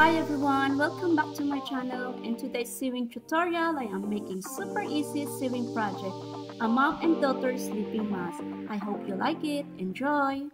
Hi everyone, welcome back to my channel. In today's sewing tutorial, I am making super easy sewing project, a mom and daughter sleeping mask. I hope you like it. Enjoy!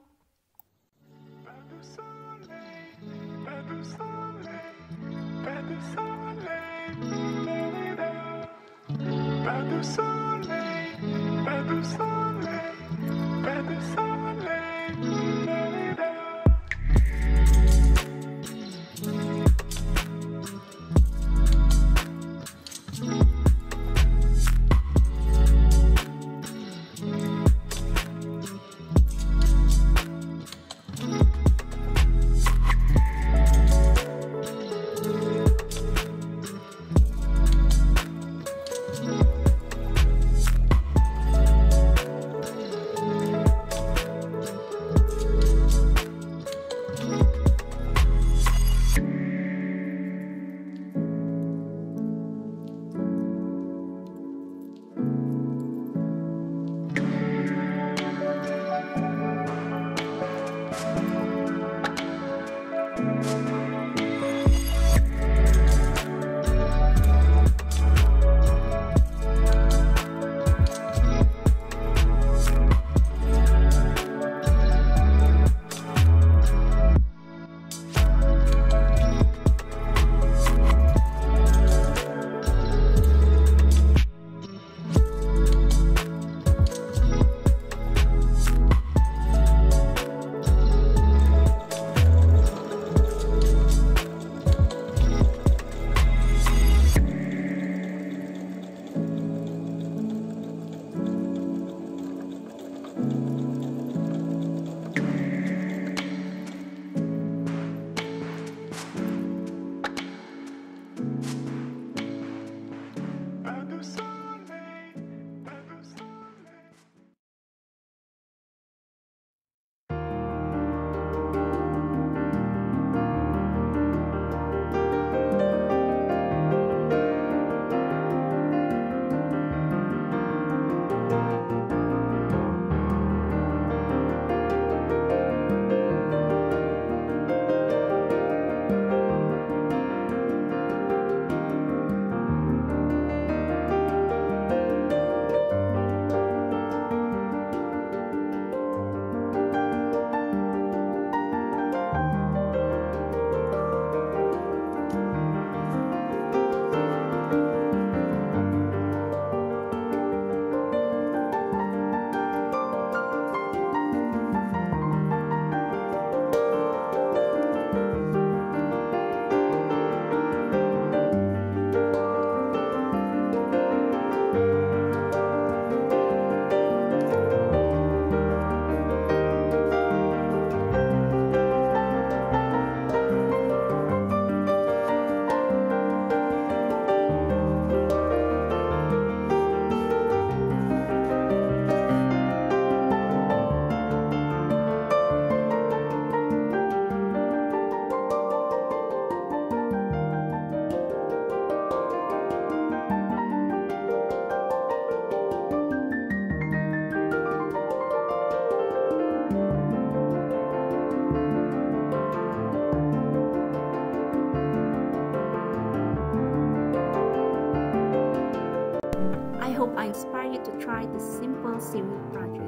I hope I inspire you to try this simple sewing project.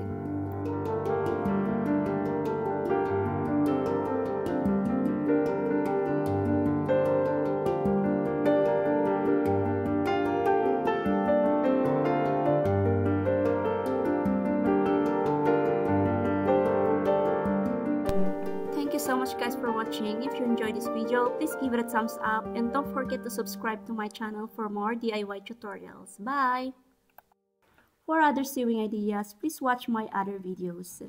Thank you so much guys for watching. If you enjoyed this video, please give it a thumbs up and don't forget to subscribe to my channel for more DIY tutorials. Bye! For other sewing ideas, please watch my other videos.